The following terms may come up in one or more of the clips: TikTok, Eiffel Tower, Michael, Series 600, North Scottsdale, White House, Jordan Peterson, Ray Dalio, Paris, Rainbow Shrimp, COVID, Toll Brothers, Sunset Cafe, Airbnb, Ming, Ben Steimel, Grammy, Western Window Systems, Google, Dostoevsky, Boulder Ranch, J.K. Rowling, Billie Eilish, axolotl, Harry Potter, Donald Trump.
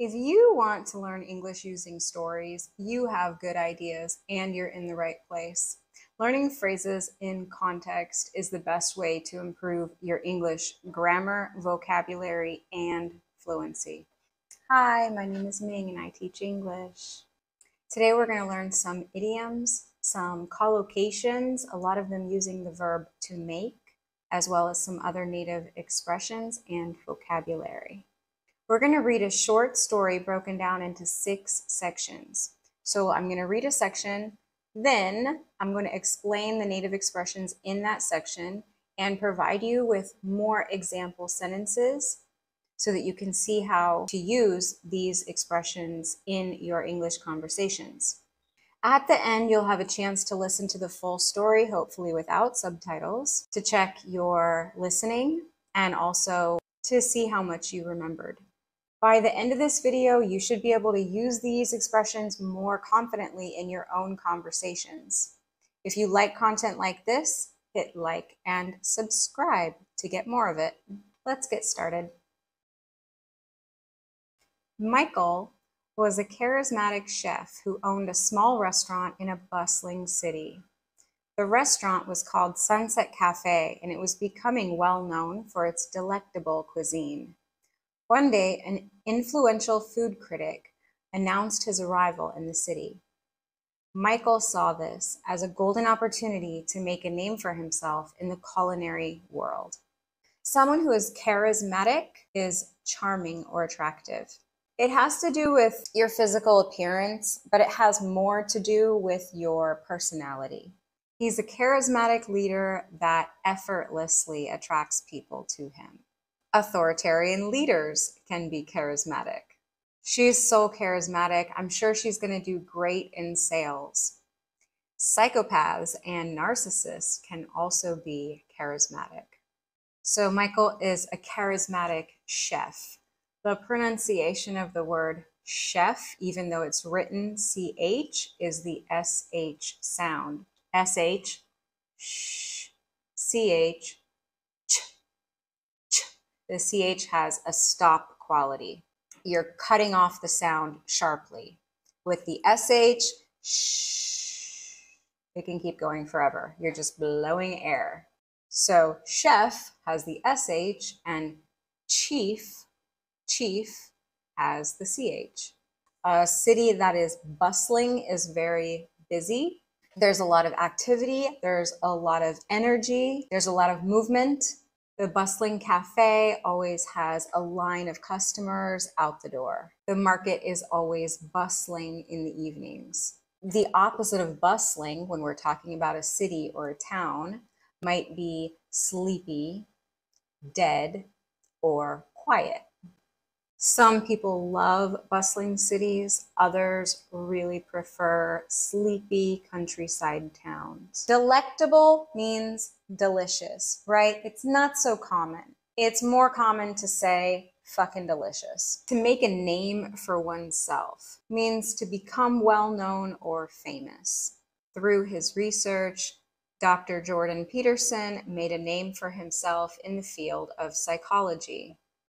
If you want to learn English using stories, you have good ideas and you're in the right place. Learning phrases in context is the best way to improve your English grammar, vocabulary, and fluency. Hi, my name is Ming and I teach English. Today we're going to learn some idioms, some collocations, a lot of them using the verb to make, as well as some other native expressions and vocabulary. We're going to read a short story broken down into 6 sections. So I'm going to read a section, then I'm going to explain the native expressions in that section and provide you with more example sentences so that you can see how to use these expressions in your English conversations. At the end, you'll have a chance to listen to the full story, hopefully without subtitles, to check your listening and also to see how much you remembered. By the end of this video, you should be able to use these expressions more confidently in your own conversations. If you like content like this, hit like and subscribe to get more of it. Let's get started. Michael was a charismatic chef who owned a small restaurant in a bustling city. The restaurant was called Sunset Cafe, and it was becoming well known for its delectable cuisine. One day, an influential food critic announced his arrival in the city. Michael saw this as a golden opportunity to make a name for himself in the culinary world. Someone who is charismatic is charming or attractive. It has to do with your physical appearance, but it has more to do with your personality. He's a charismatic leader that effortlessly attracts people to him. Authoritarian leaders can be charismatic. She's so charismatic, I'm sure she's going to do great in sales. Psychopaths and narcissists can also be charismatic. So Michael is a charismatic chef. The pronunciation of the word chef, even though it's written CH, is the SH sound. SH, sh, CH, ch, ch. The CH has a stop quality. You're cutting off the sound sharply. With the SH, shh, it can keep going forever. You're just blowing air. So chef has the SH and chief. Chief has the CH. A city that is bustling is very busy. There's a lot of activity. There's a lot of energy. There's a lot of movement. The bustling cafe always has a line of customers out the door. The market is always bustling in the evenings. The opposite of bustling, when we're talking about a city or a town, might be sleepy, dead, or quiet. Some people love bustling cities, others really prefer sleepy countryside towns. Delectable means delicious, right? It's not so common. It's more common to say fucking delicious. To make a name for oneself means to become well-known or famous. Through his research, Dr. Jordan Peterson made a name for himself in the field of psychology.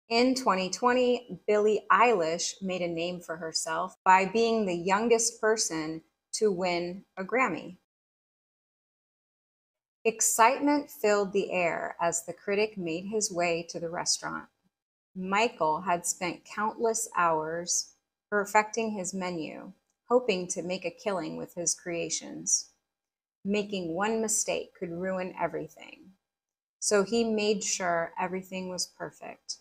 In 2020, Billie Eilish made a name for herself by being the youngest person to win a Grammy. Excitement filled the air as the critic made his way to the restaurant. Michael had spent countless hours perfecting his menu, hoping to make a killing with his creations. Making one mistake could ruin everything, so he made sure everything was perfect.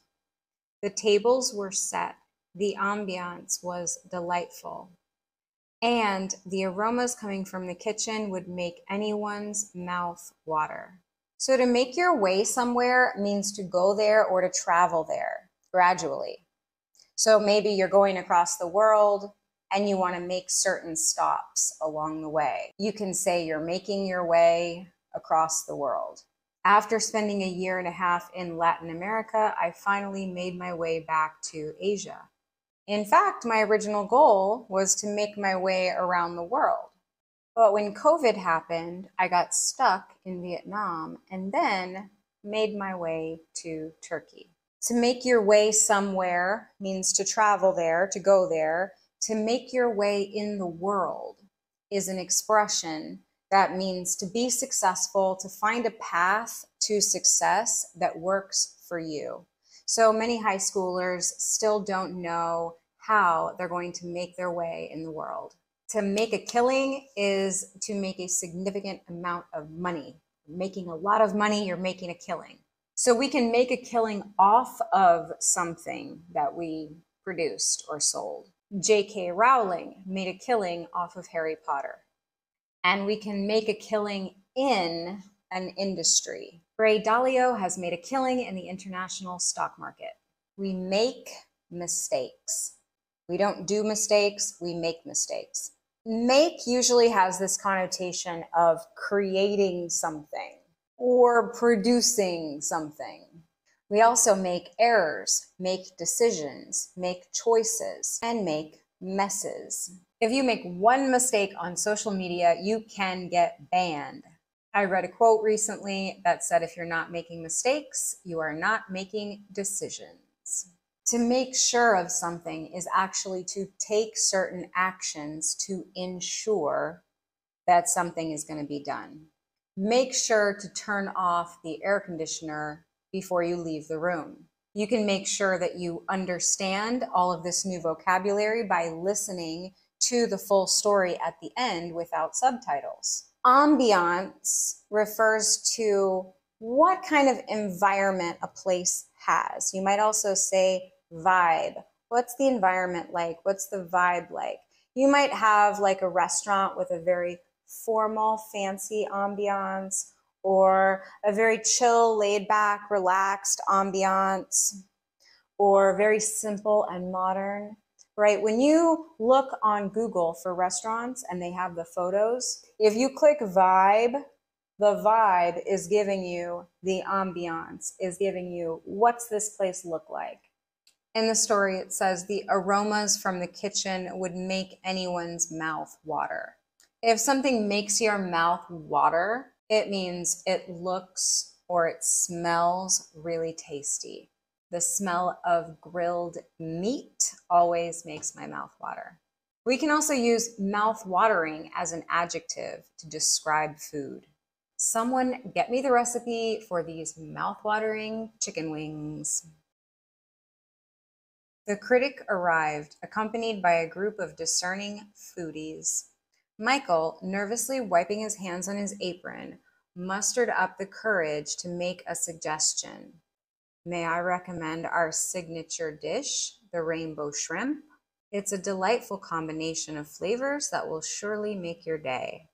The tables were set, the ambiance was delightful, and the aromas coming from the kitchen would make anyone's mouth water. So to make your way somewhere means to go there or to travel there gradually. So maybe you're going across the world and you want to make certain stops along the way. You can say you're making your way across the world. After spending a year and a half in Latin America, I finally made my way back to Asia. In fact, my original goal was to make my way around the world. But when COVID happened, I got stuck in Vietnam and then made my way to Turkey. To make your way somewhere means to travel there, to go there. To make your way in the world is an expression that means to be successful, to find a path to success that works for you. So many high schoolers still don't know how they're going to make their way in the world. To make a killing is to make a significant amount of money. You're making a lot of money, you're making a killing. So we can make a killing off of something that we produced or sold. J.K. Rowling made a killing off of Harry Potter. And we can make a killing in an industry. Ray Dalio has made a killing in the international stock market. We make mistakes. We don't do mistakes, we make mistakes. Make usually has this connotation of creating something or producing something. We also make errors, make decisions, make choices, and make messes. If you make one mistake on social media, you can get banned. I read a quote recently that said, if you're not making mistakes, you are not making decisions. To make sure of something is actually to take certain actions to ensure that something is going to be done. Make sure to turn off the air conditioner before you leave the room. You can make sure that you understand all of this new vocabulary by listening to the full story at the end without subtitles. Ambiance refers to what kind of environment a place has. You might also say vibe. What's the environment like? What's the vibe like? You might have like a restaurant with a very formal, fancy ambiance, or a very chill, laid back, relaxed ambiance, or very simple and modern. Right? When you look on Google for restaurants and they have the photos, if you click vibe, the vibe is giving you the ambiance, is giving you what's this place look like. In the story, it says the aromas from the kitchen would make anyone's mouth water. If something makes your mouth water, it means it looks or it smells really tasty. The smell of grilled meat always makes my mouth water. We can also use mouth-watering as an adjective to describe food. Someone get me the recipe for these mouth-watering chicken wings. The critic arrived, accompanied by a group of discerning foodies. Michael, nervously wiping his hands on his apron, mustered up the courage to make a suggestion. May I recommend our signature dish, the Rainbow Shrimp? It's a delightful combination of flavors that will surely make your day.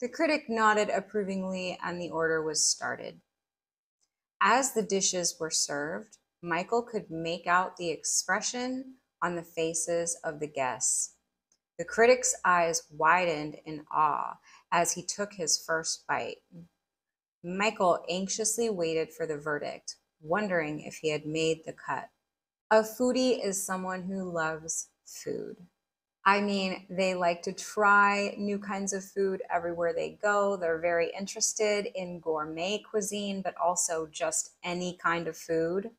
The critic nodded approvingly and the order was started. As the dishes were served, Michael could make out the expression on the faces of the guests. The critic's eyes widened in awe as he took his first bite. Michael anxiously waited for the verdict, wondering if he had made the cut. A foodie is someone who loves food. I mean, they like to try new kinds of food everywhere they go. They're very interested in gourmet cuisine, but also just any kind of food.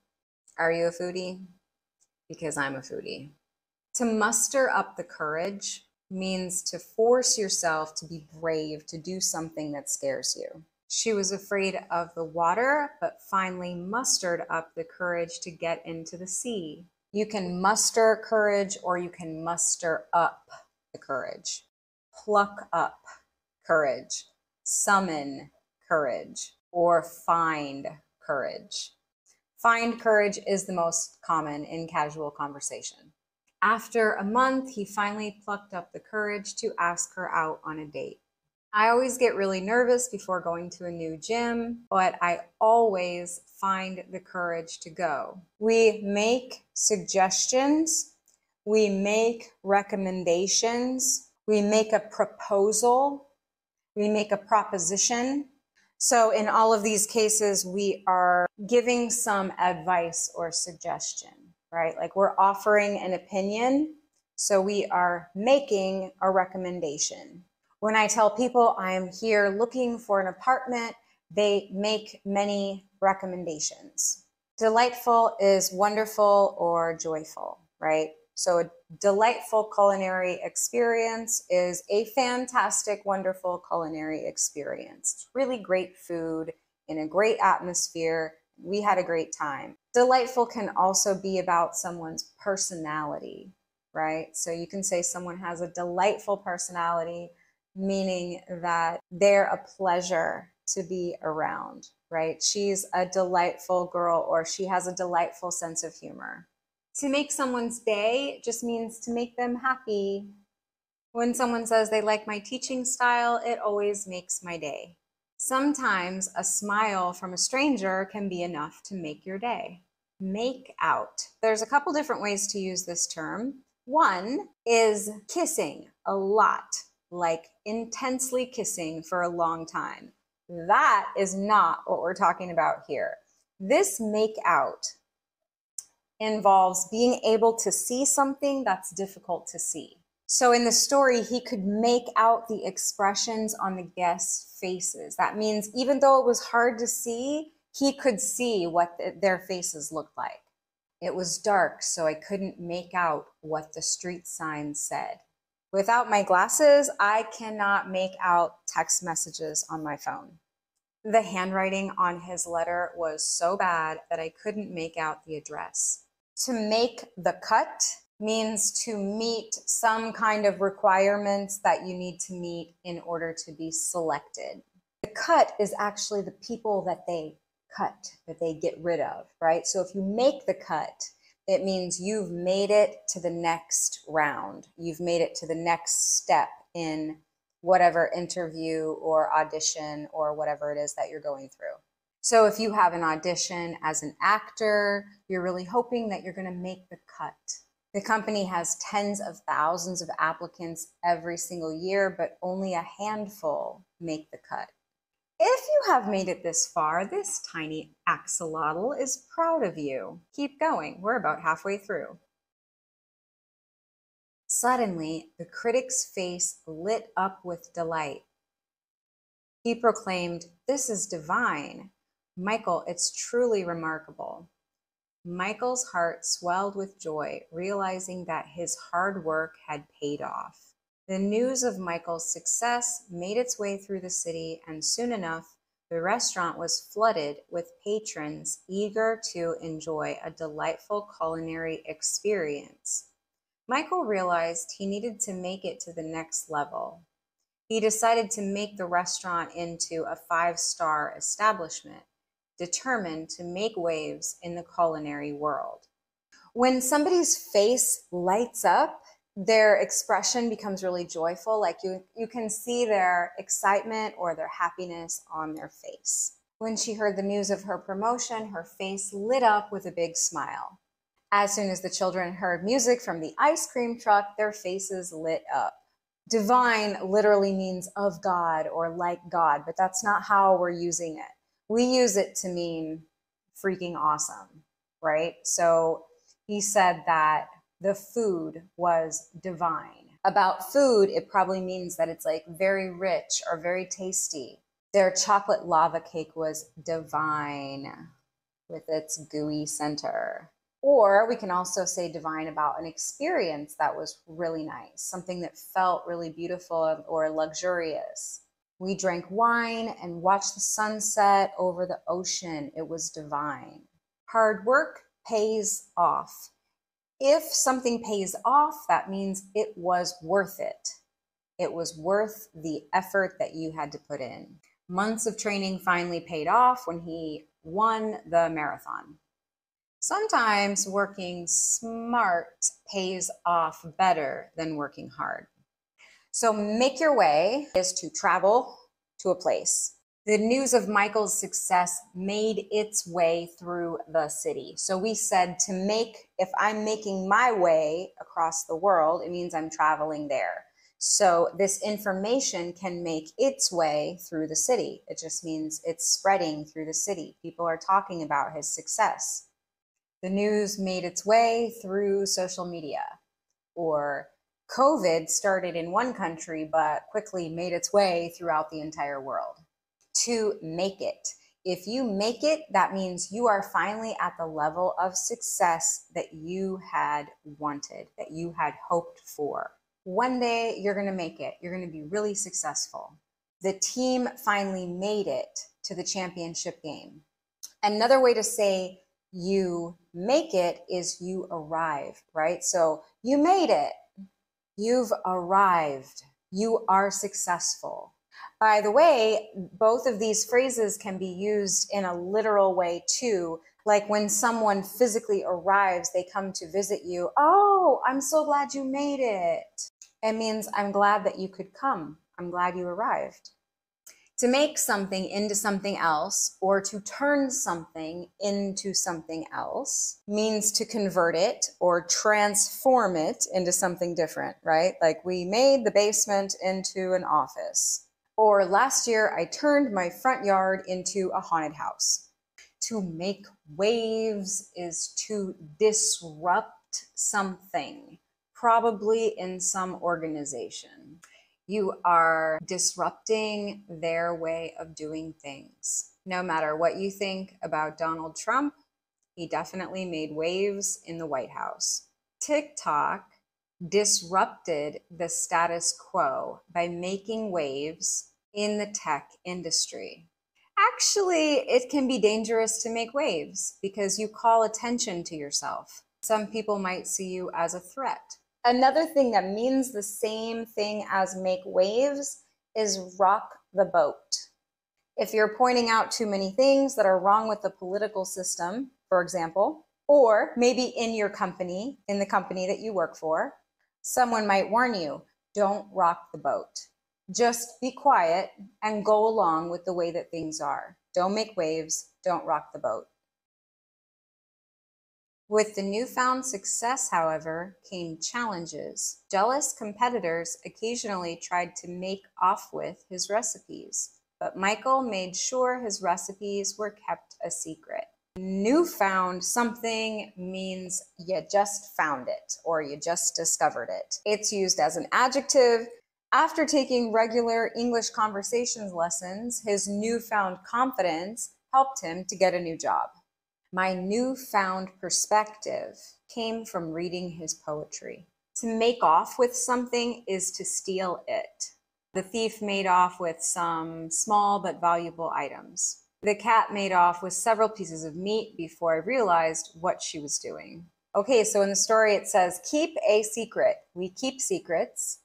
Are you a foodie? Because I'm a foodie. To muster up the courage means to force yourself to be brave, to do something that scares you. She was afraid of the water, but finally mustered up the courage to get into the sea. You can muster courage or you can muster up the courage. Pluck up courage, summon courage, or find courage. Find courage is the most common in casual conversation. After a month, he finally plucked up the courage to ask her out on a date. I always get really nervous before going to a new gym, but I always find the courage to go. We make suggestions, we make recommendations, we make a proposal, we make a proposition. So in all of these cases, we are giving some advice or suggestion, right? Like we're offering an opinion, so we are making a recommendation. When I tell people I'm here looking for an apartment, they make many recommendations. Delightful is wonderful or joyful, right? So a delightful culinary experience is a fantastic, wonderful culinary experience. It's really great food in a great atmosphere. We had a great time. Delightful can also be about someone's personality, right? So you can say someone has a delightful personality, meaning that they're a pleasure to be around, right? She's a delightful girl, or she has a delightful sense of humor. To make someone's day just means to make them happy. When someone says they like my teaching style, it always makes my day. Sometimes a smile from a stranger can be enough to make your day. Make out. There's a couple different ways to use this term. One is kissing a lot, like intensely kissing for a long time. That is not what we're talking about here. This make out involves being able to see something that's difficult to see. So in the story, he could make out the expressions on the guests' faces. That means even though it was hard to see, he could see what their faces looked like. It was dark, so I couldn't make out what the street sign said. Without my glasses, I cannot make out text messages on my phone. The handwriting on his letter was so bad that I couldn't make out the address. To make the cut means to meet some kind of requirements that you need to meet in order to be selected. The cut is actually the people that they cut, that they get rid of, right? So if you make the cut, it means you've made it to the next round. You've made it to the next step in whatever interview or audition or whatever it is that you're going through. So if you have an audition as an actor, you're really hoping that you're going to make the cut. The company has tens of thousands of applicants every single year, but only a handful make the cut. If you have made it this far, this tiny axolotl is proud of you. Keep going. We're about halfway through. Suddenly, the critic's face lit up with delight. He proclaimed, "This is divine. Michael, it's truly remarkable." Michael's heart swelled with joy, realizing that his hard work had paid off. The news of Michael's success made its way through the city, and soon enough, the restaurant was flooded with patrons eager to enjoy a delightful culinary experience. Michael realized he needed to make it to the next level. He decided to make the restaurant into a five-star establishment, determined to make waves in the culinary world. When somebody's face lights up, their expression becomes really joyful, like you can see their excitement or their happiness on their face. When she heard the news of her promotion, her face lit up with a big smile. As soon as the children heard music from the ice cream truck, their faces lit up. Divine literally means of God or like God, but that's not how we're using it. We use it to mean freaking awesome, right? So he said that the food was divine. About food, it probably means that it's like very rich or very tasty. Their chocolate lava cake was divine with its gooey center. Or we can also say divine about an experience that was really nice, something that felt really beautiful or luxurious. We drank wine and watched the sunset over the ocean. It was divine. Hard work pays off. If something pays off, that means it was worth it. It was worth the effort that you had to put in. Months of training finally paid off when he won the marathon. Sometimes working smart pays off better than working hard. So make your way is to travel to a place. The news of Michael's success made its way through the city. So we said to make, if I'm making my way across the world, it means I'm traveling there. So this information can make its way through the city. It just means it's spreading through the city. People are talking about his success. The news made its way through social media, or COVID started in one country but quickly made its way throughout the entire world. To make it If you make it, that means you are finally at the level of success that you had wanted, that you had hoped for. One day you're going to make it. You're going to be really successful. The team finally made it to the championship game. Another way to say you make it is you arrive, right? So you made it. You've arrived. You are successful. By the way, both of these phrases can be used in a literal way too. Like when someone physically arrives, they come to visit you. Oh, I'm so glad you made it. It means I'm glad that you could come. I'm glad you arrived. To make something into something else or to turn something into something else means to convert it or transform it into something different, right? Like we made the basement into an office. Or last year, I turned my front yard into a haunted house. To make waves is to disrupt something, probably in some organization. You are disrupting their way of doing things. No matter what you think about Donald Trump, he definitely made waves in the White House. TikTok disrupted the status quo by making waves in the tech industry. Actually, it can be dangerous to make waves because you call attention to yourself. Some people might see you as a threat. Another thing that means the same thing as make waves is rock the boat. If you're pointing out too many things that are wrong with the political system, for example, or maybe in your company, in the company that you work for, someone might warn you, don't rock the boat. Just be quiet and go along with the way that things are. Don't make waves, don't rock the boat. With the newfound success, however, came challenges. Jealous competitors occasionally tried to make off with his recipes, but Michael made sure his recipes were kept a secret. Newfound something means you just found it or you just discovered it. It's used as an adjective. After taking regular English conversations lessons, his newfound confidence helped him to get a new job. My newfound perspective came from reading his poetry. To make off with something is to steal it. The thief made off with some small but valuable items. The cat made off with several pieces of meat before I realized what she was doing. Okay, so in the story it says, keep a secret. We keep secrets.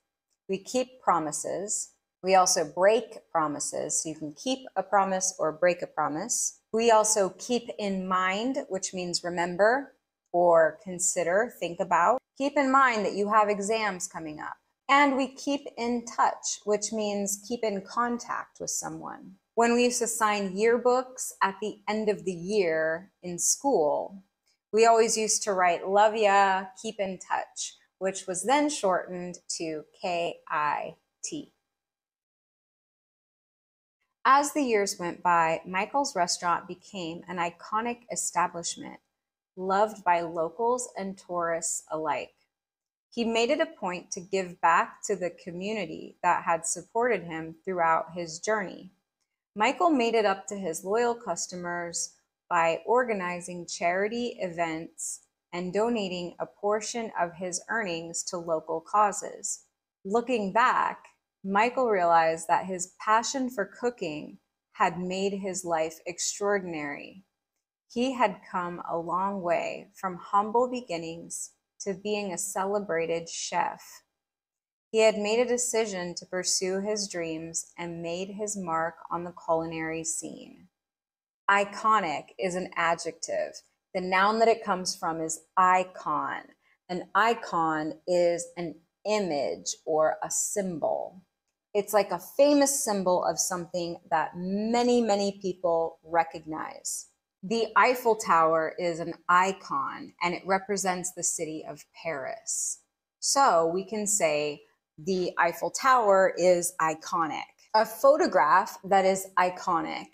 We keep promises. We also break promises. So you can keep a promise or break a promise. We also keep in mind, which means remember or consider, think about. Keep in mind that you have exams coming up. And we keep in touch, which means keep in contact with someone. When we used to sign yearbooks at the end of the year in school, we always used to write, love ya, keep in touch, which was then shortened to KIT. As the years went by, Michael's restaurant became an iconic establishment, loved by locals and tourists alike. He made it a point to give back to the community that had supported him throughout his journey. Michael made it up to his loyal customers by organizing charity events and donating a portion of his earnings to local causes. Looking back, Michael realized that his passion for cooking had made his life extraordinary. He had come a long way from humble beginnings to being a celebrated chef. He had made a decision to pursue his dreams and made his mark on the culinary scene. Iconic is an adjective. The noun that it comes from is icon. An icon is an image or a symbol. It's like a famous symbol of something that many, many people recognize. The Eiffel Tower is an icon and it represents the city of Paris. So we can say, the Eiffel Tower is iconic. A photograph that is iconic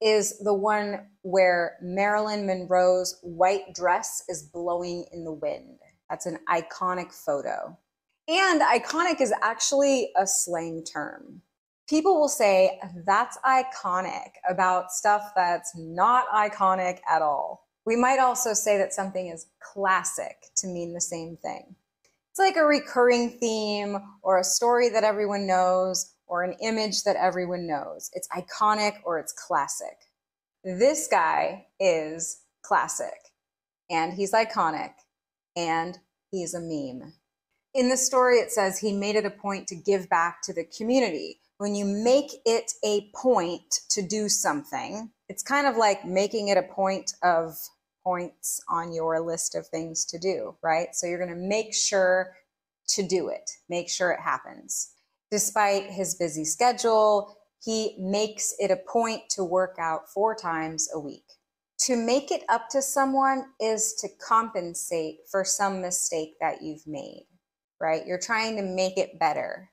is the one where Marilyn Monroe's white dress is blowing in the wind. That's an iconic photo. And iconic is actually a slang term. people will say that's iconic about stuff that's not iconic at all. We might also say that something is classic to mean the same thing. It's like a recurring theme or a story that everyone knows or an image that everyone knows. It's iconic or it's classic. This guy is classic, and he's iconic, and he's a meme. In the story, it says he made it a point to give back to the community. When you make it a point to do something, it's kind of like making it a point of points on your list of things to do, right? So you're going to make sure to do it, make sure it happens. Despite his busy schedule, he makes it a point to work out 4 times a week. To make it up to someone is to compensate for some mistake that you've made, right? You're trying to make it better.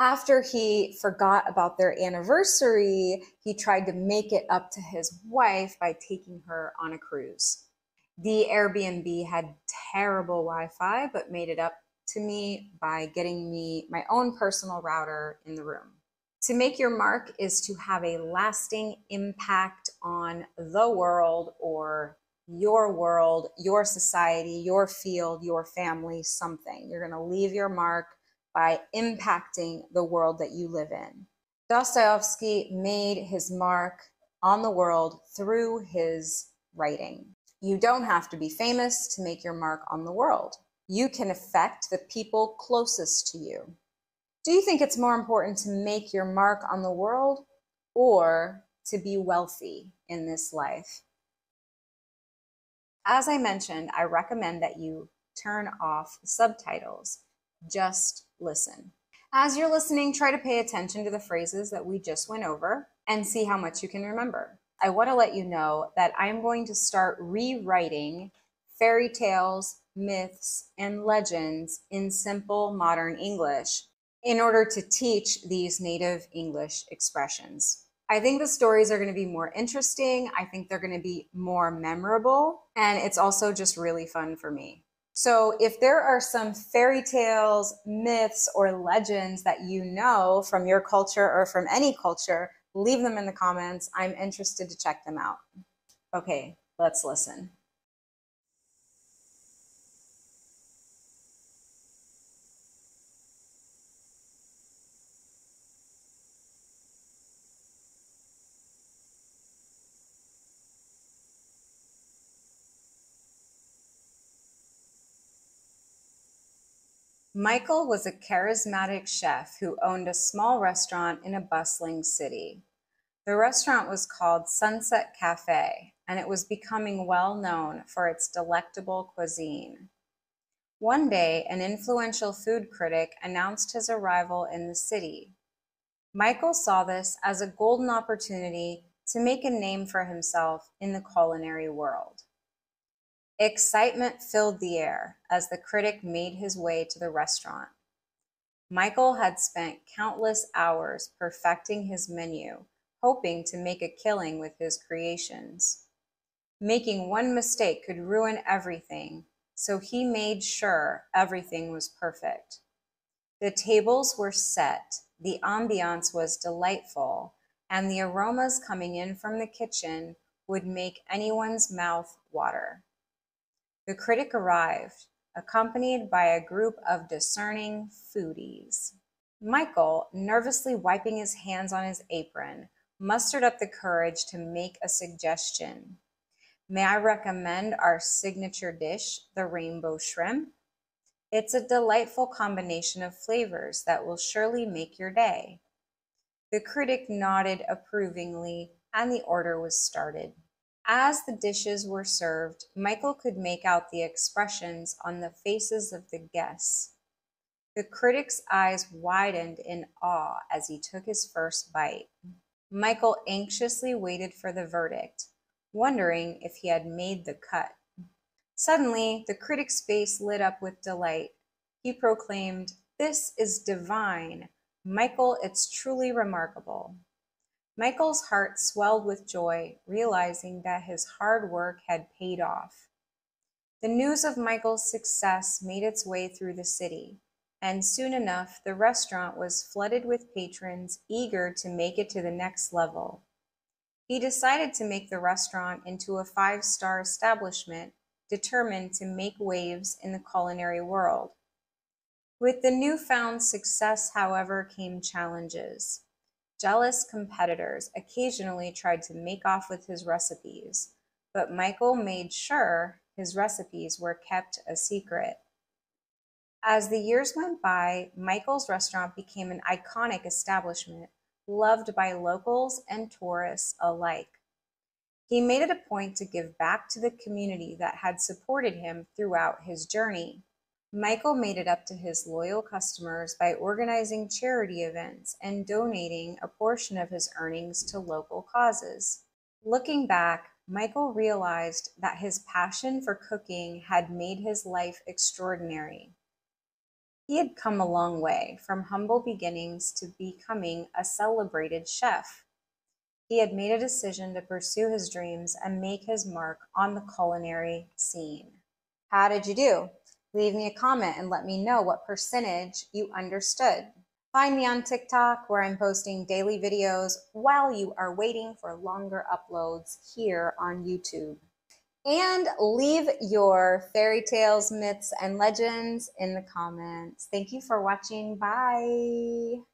After he forgot about their anniversary, he tried to make it up to his wife by taking her on a cruise. The Airbnb had terrible Wi-Fi, but made it up to me by getting me my own personal router in the room. To make your mark is to have a lasting impact on the world or your world, your society, your field, your family, something. You're going to leave your mark by impacting the world that you live in. Dostoevsky made his mark on the world through his writing. You don't have to be famous to make your mark on the world. You can affect the people closest to you. Do you think it's more important to make your mark on the world or to be wealthy in this life? As I mentioned, I recommend that you turn off subtitles. Just listen. As you're listening, try to pay attention to the phrases that we just went over and see how much you can remember. I want to let you know that I'm going to start rewriting fairy tales, myths, and legends in simple modern English in order to teach these native English expressions. I think the stories are going to be more interesting. I think they're going to be more memorable, and it's also just really fun for me. So if there are some fairy tales, myths, or legends that you know from your culture or from any culture, leave them in the comments. I'm interested to check them out. Okay, let's listen. Michael was a charismatic chef who owned a small restaurant in a bustling city. The restaurant was called Sunset Cafe, and it was becoming well known for its delectable cuisine. One day, an influential food critic announced his arrival in the city. Michael saw this as a golden opportunity to make a name for himself in the culinary world. Excitement filled the air as the critic made his way to the restaurant. Michael had spent countless hours perfecting his menu, hoping to make a killing with his creations. Making one mistake could ruin everything, so he made sure everything was perfect. The tables were set, the ambiance was delightful, and the aromas coming in from the kitchen would make anyone's mouth water. The critic arrived, accompanied by a group of discerning foodies. Michael, nervously wiping his hands on his apron, mustered up the courage to make a suggestion. May I recommend our signature dish, the Rainbow Shrimp? It's a delightful combination of flavors that will surely make your day. The critic nodded approvingly, and the order was started. As the dishes were served, Michael could make out the expressions on the faces of the guests. The critic's eyes widened in awe as he took his first bite. Michael anxiously waited for the verdict, wondering if he had made the cut. Suddenly, the critic's face lit up with delight. He proclaimed, "This is divine. Michael, it's truly remarkable." Michael's heart swelled with joy, realizing that his hard work had paid off. The news of Michael's success made its way through the city, and soon enough, the restaurant was flooded with patrons eager to make it to the next level. He decided to make the restaurant into a five-star establishment determined to make waves in the culinary world. With the newfound success, however, came challenges. Jealous competitors occasionally tried to make off with his recipes, but Michael made sure his recipes were kept a secret. As the years went by, Michael's restaurant became an iconic establishment, loved by locals and tourists alike. He made it a point to give back to the community that had supported him throughout his journey. Michael made it up to his loyal customers by organizing charity events and donating a portion of his earnings to local causes. Looking back, Michael realized that his passion for cooking had made his life extraordinary. He had come a long way from humble beginnings to becoming a celebrated chef. He had made a decision to pursue his dreams and make his mark on the culinary scene. How did you do? Leave me a comment and let me know what percentage you understood. Find me on TikTok, where I'm posting daily videos while you are waiting for longer uploads here on YouTube. And leave your fairy tales, myths, and legends in the comments. Thank you for watching. Bye.